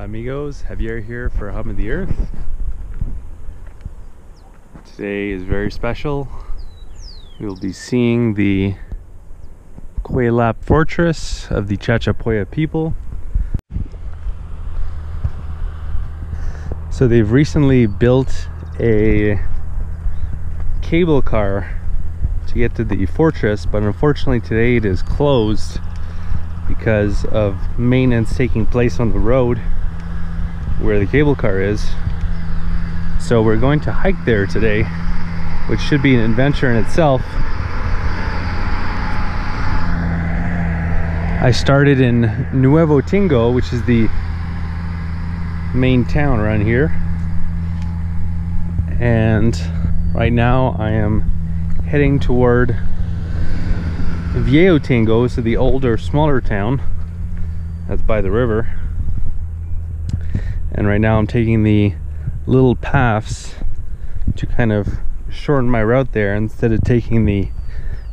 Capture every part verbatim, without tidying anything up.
Hola amigos, Javier here for Hum of the Earth. Today is very special. We will be seeing the Kuelap Fortress of the Chachapoya people. So they've recently built a cable car to get to the fortress, but unfortunately today it is closed because of maintenance taking place on the road where the cable car is. So we're going to hike there today, which should be an adventure in itself. I started in Nuevo Tingo, which is the main town around here, and right now I am heading toward Viejo Tingo, so the older, smaller town that's by the river. And right now I'm taking the little paths to kind of shorten my route there instead of taking the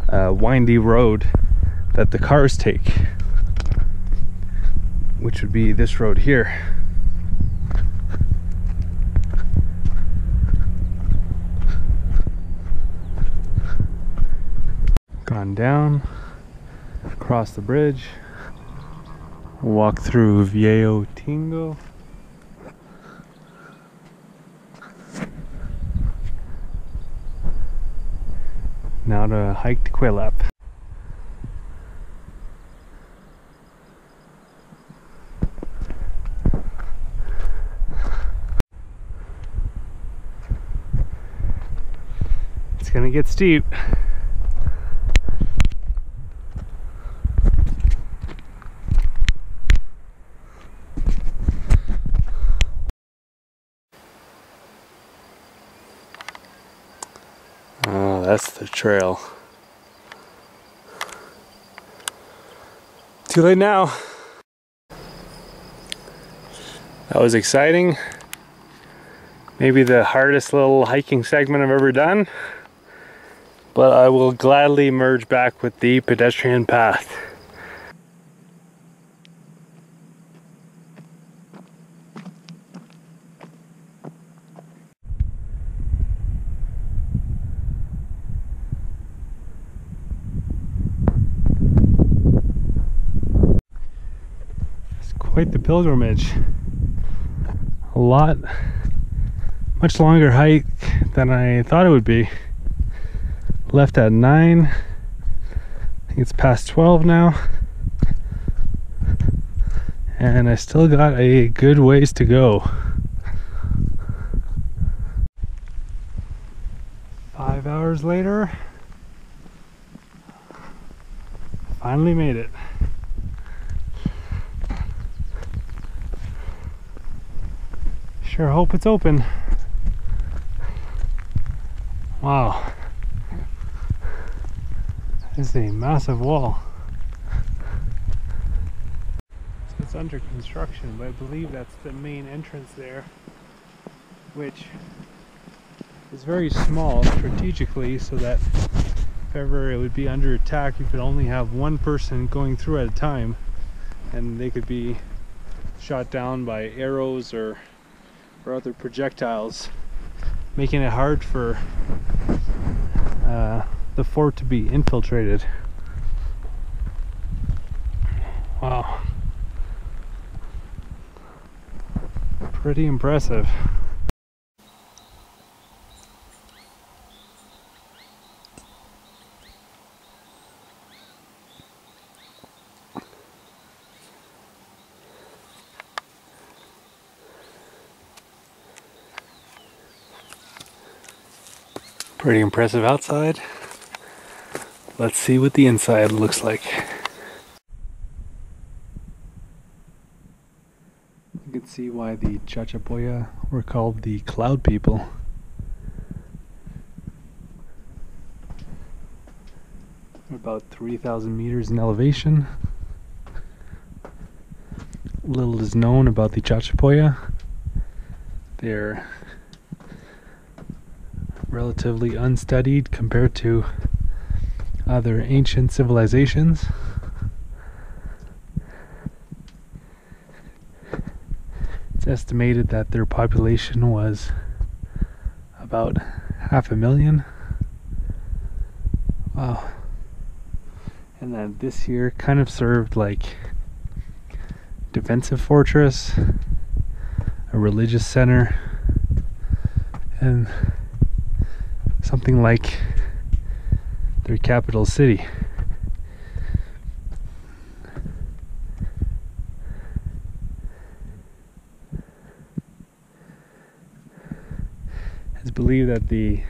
uh, windy road that the cars take, which would be this road here. Gone down, cross the bridge, walk through Viejo Tingo. Now to hike to Kuelap. It's gonna get steep. That's the trail. Too late now. That was exciting. Maybe the hardest little hiking segment I've ever done, but I will gladly merge back with the pedestrian path. Quite the pilgrimage. A lot, much longer hike than I thought it would be. Left at nine, I think it's past twelve now. And I still got a good ways to go. Five hours later, finally made it. Sure hope it's open. Wow. This is a massive wall. So it's under construction, but I believe that's the main entrance there, which is very small strategically so that if ever it would be under attack, you could only have one person going through at a time, and they could be shot down by arrows or or other projectiles, making it hard for uh, the fort to be infiltrated. Wow. Pretty impressive. Pretty impressive outside. Let's see what the inside looks like. You can see why the Chachapoya were called the Cloud People. About three thousand meters in elevation. Little is known about the Chachapoya. They're relatively unstudied compared to other ancient civilizations. It's estimated that their population was about half a million. Wow. And then this year kind of served like defensive fortress, a religious center, and something like their capital city. It's believed that the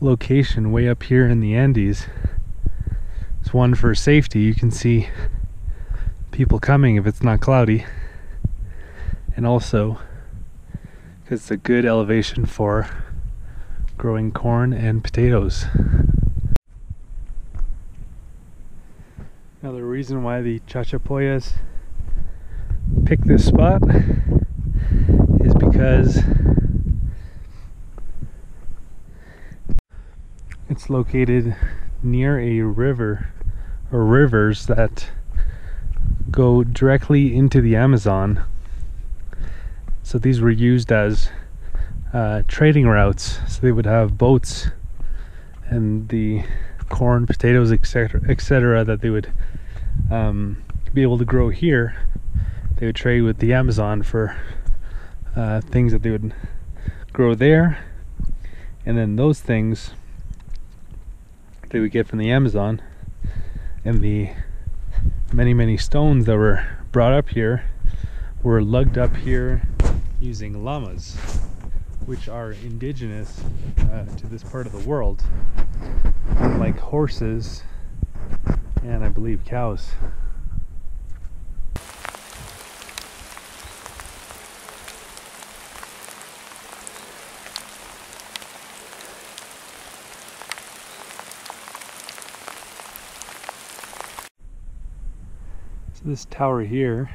location way up here in the Andes is one for safety. You can see people coming if it's not cloudy, and also because it's a good elevation for growing corn and potatoes. Now, the reason why the Chachapoyas pick this spot is because it's located near a river or rivers that go directly into the Amazon. So these were used as uh, trading routes. So they would have boats, and the corn, potatoes, et cetera, et cetera, that they would um, be able to grow here, they would trade with the Amazon for uh, things that they would grow there, and then those things they would get from the Amazon, and the many many stones that were brought up here were lugged up here using llamas, which are indigenous uh, to this part of the world, like horses and I believe cows. This tower here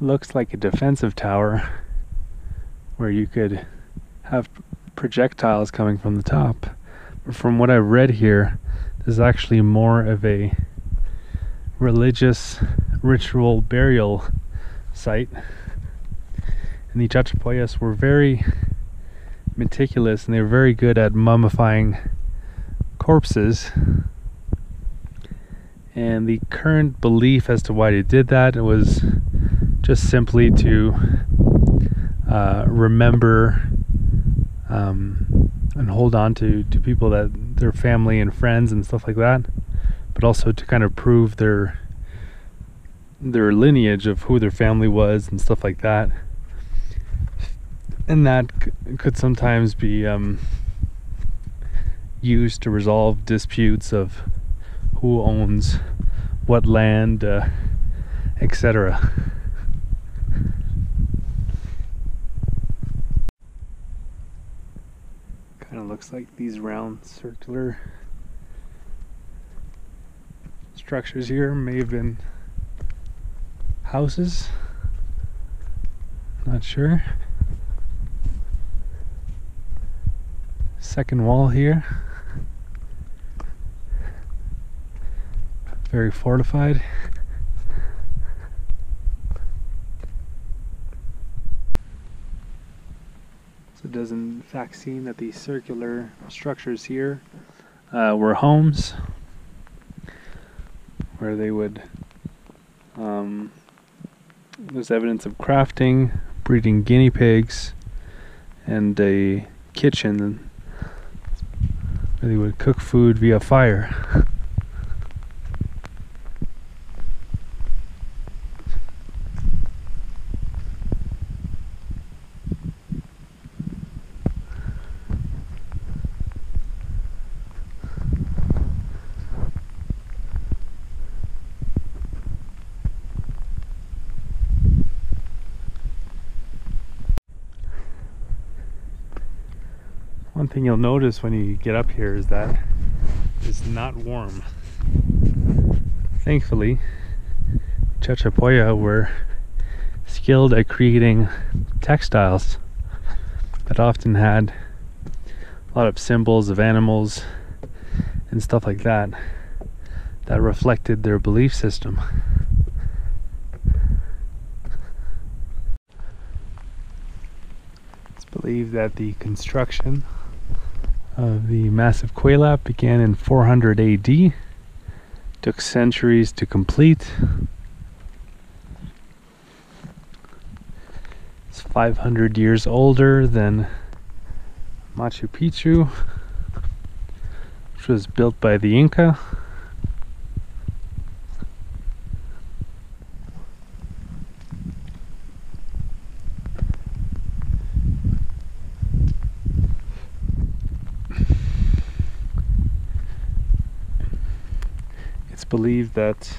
looks like a defensive tower where you could have projectiles coming from the top. But from what I've read here, there's actually more of a religious ritual burial site. And the Chachapoyas were very meticulous, and they were very good at mummifying corpses. And the current belief as to why they did that was just simply to uh, remember um, and hold on to, to people, that their family and friends and stuff like that, but also to kind of prove their their lineage of who their family was and stuff like that. And that c could sometimes be um, used to resolve disputes of who owns what land, uh, et cetera. Kind of looks like these round circular structures here may have been houses. Not sure. Second wall here. Very fortified. So it does in fact seem that these circular structures here uh, were homes where they would, um, there's evidence of crafting, breeding guinea pigs, and a kitchen where they would cook food via fire. One thing you'll notice when you get up here is that it's not warm. Thankfully, Chachapoya were skilled at creating textiles that often had a lot of symbols of animals and stuff like that. that reflected their belief system. It's believed that the construction of the massive Kuelap began in four hundred A D, took centuries to complete. It's five hundred years older than Machu Picchu, which was built by the Inca. It's believed that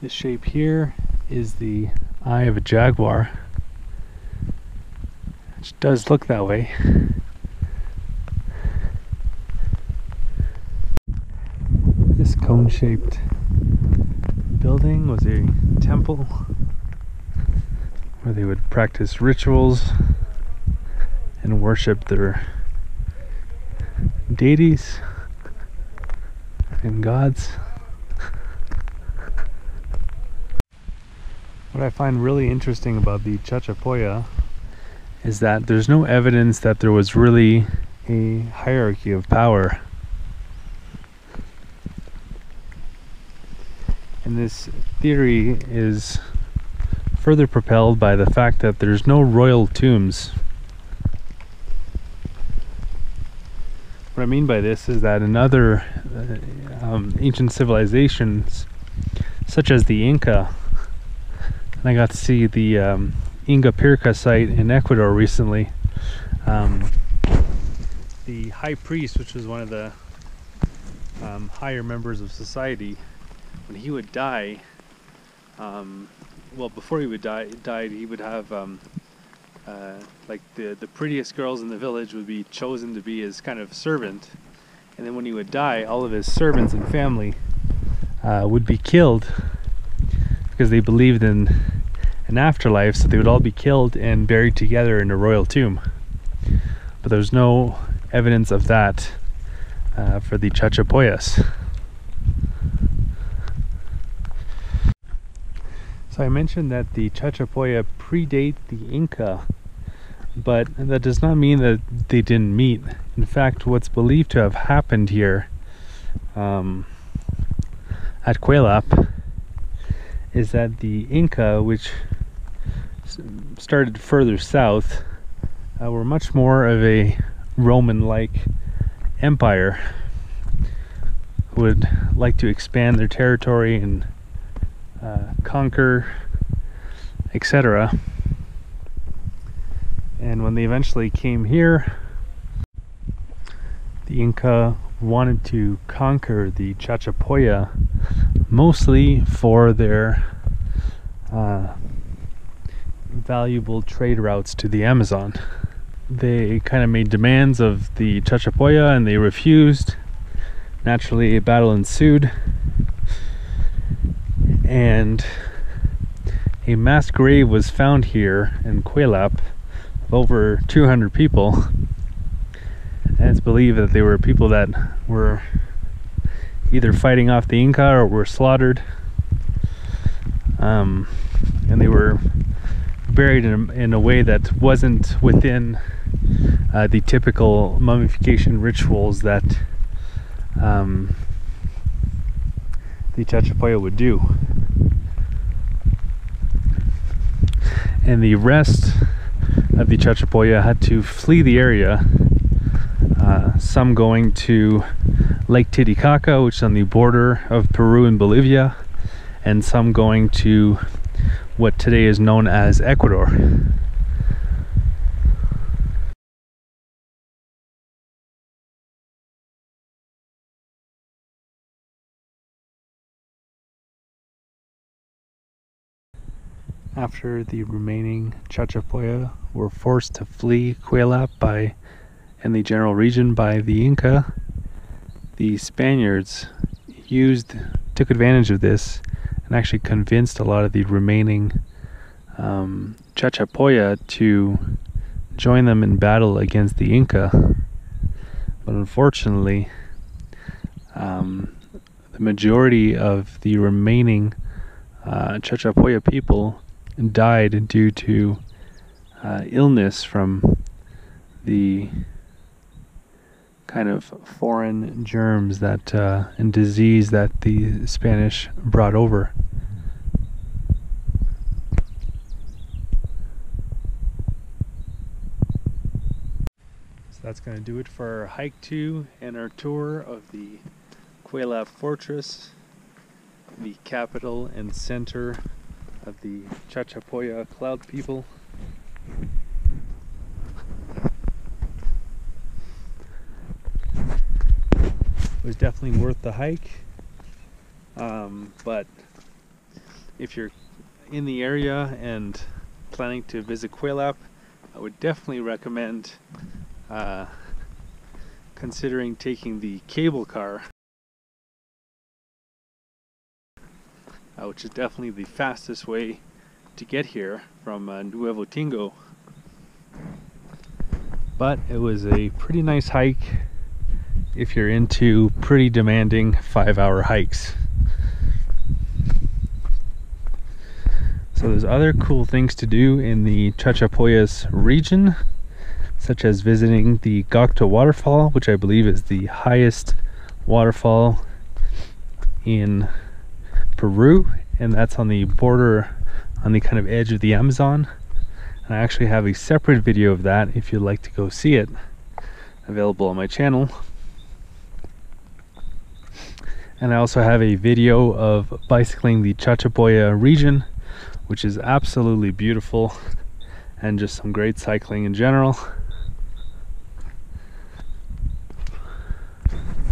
this shape here is the eye of a jaguar, which does look that way. This cone-shaped building was a temple where they would practice rituals and worship their deities and gods. What I find really interesting about the Chachapoya is that there's no evidence that there was really a hierarchy of power. And this theory is further propelled by the fact that there's no royal tombs. What I mean by this is that in other uh, um, ancient civilizations, such as the Inca, and I got to see the um, Ingapirca site in Ecuador recently, um, the high priest, which was one of the um, higher members of society, when he would die, um, well, before he would die, died, he would have um, uh, like the the prettiest girls in the village would be chosen to be his kind of servant, and then when he would die, all of his servants and family uh, would be killed because they believed in an afterlife, so they would all be killed and buried together in a royal tomb. But there's no evidence of that uh, for the Chachapoyas. I mentioned that the Chachapoya predate the Inca, but that does not mean that they didn't meet. In fact, what's believed to have happened here um, at Kuelap is that the Inca, which started further south, uh, were much more of a Roman-like empire, who would like to expand their territory and Uh, conquer, et cetera. And when they eventually came here, the Inca wanted to conquer the Chachapoya mostly for their uh, valuable trade routes to the Amazon. They kind of made demands of the Chachapoya and they refused. Naturally, a battle ensued, and a mass grave was found here in Kuelap of over two hundred people, and it's believed that they were people that were either fighting off the Inca or were slaughtered, um, and they were buried in a, in a way that wasn't within uh, the typical mummification rituals that um, the Chachapoya would do. And the rest of the Chachapoya had to flee the area, uh, some going to Lake Titicaca, which is on the border of Peru and Bolivia, and some going to what today is known as Ecuador. After the remaining Chachapoya were forced to flee Kuelap by and the general region by the Inca, the Spaniards used took advantage of this and actually convinced a lot of the remaining um, Chachapoya to join them in battle against the Inca. But unfortunately, um, the majority of the remaining uh, Chachapoya people died due to uh, illness from the kind of foreign germs that uh, and disease that the Spanish brought over. So that's going to do it for our hike two and our tour of the Kuelap Fortress, the capital and center of the Chachapoya Cloud people. It was definitely worth the hike, um, but if you're in the area and planning to visit Kuelap, I would definitely recommend uh, considering taking the cable car, uh, which is definitely the fastest way to get here from uh, Nuevo Tingo. But it was a pretty nice hike if you're into pretty demanding five-hour hikes. So there's other cool things to do in the Chachapoyas region, such as visiting the Gocta waterfall, which I believe is the highest waterfall in Peru, and that's on the border, on the kind of edge of the Amazon. And I actually have a separate video of that if you'd like to go see it, available on my channel. And I also have a video of bicycling the Chachapoya region, which is absolutely beautiful, and just some great cycling in general.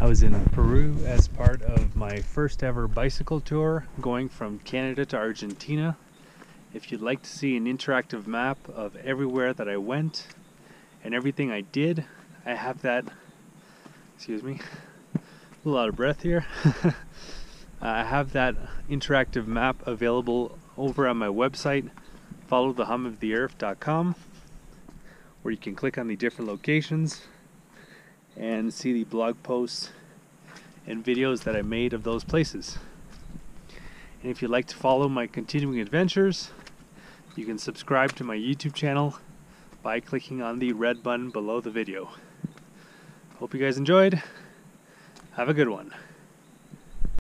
I was in Peru as part of my first ever bicycle tour, going from Canada to Argentina. If you'd like to see an interactive map of everywhere that I went and everything I did, I have that, excuse me, a lot of breath here. uh, I have that interactive map available over on my website, follow the hum of the earth dot com, where you can click on the different locations and see the blog posts and videos that I made of those places. And if you'd like to follow my continuing adventures, you can subscribe to my YouTube channel by clicking on the red button below the video. Hope you guys enjoyed. Have a good one.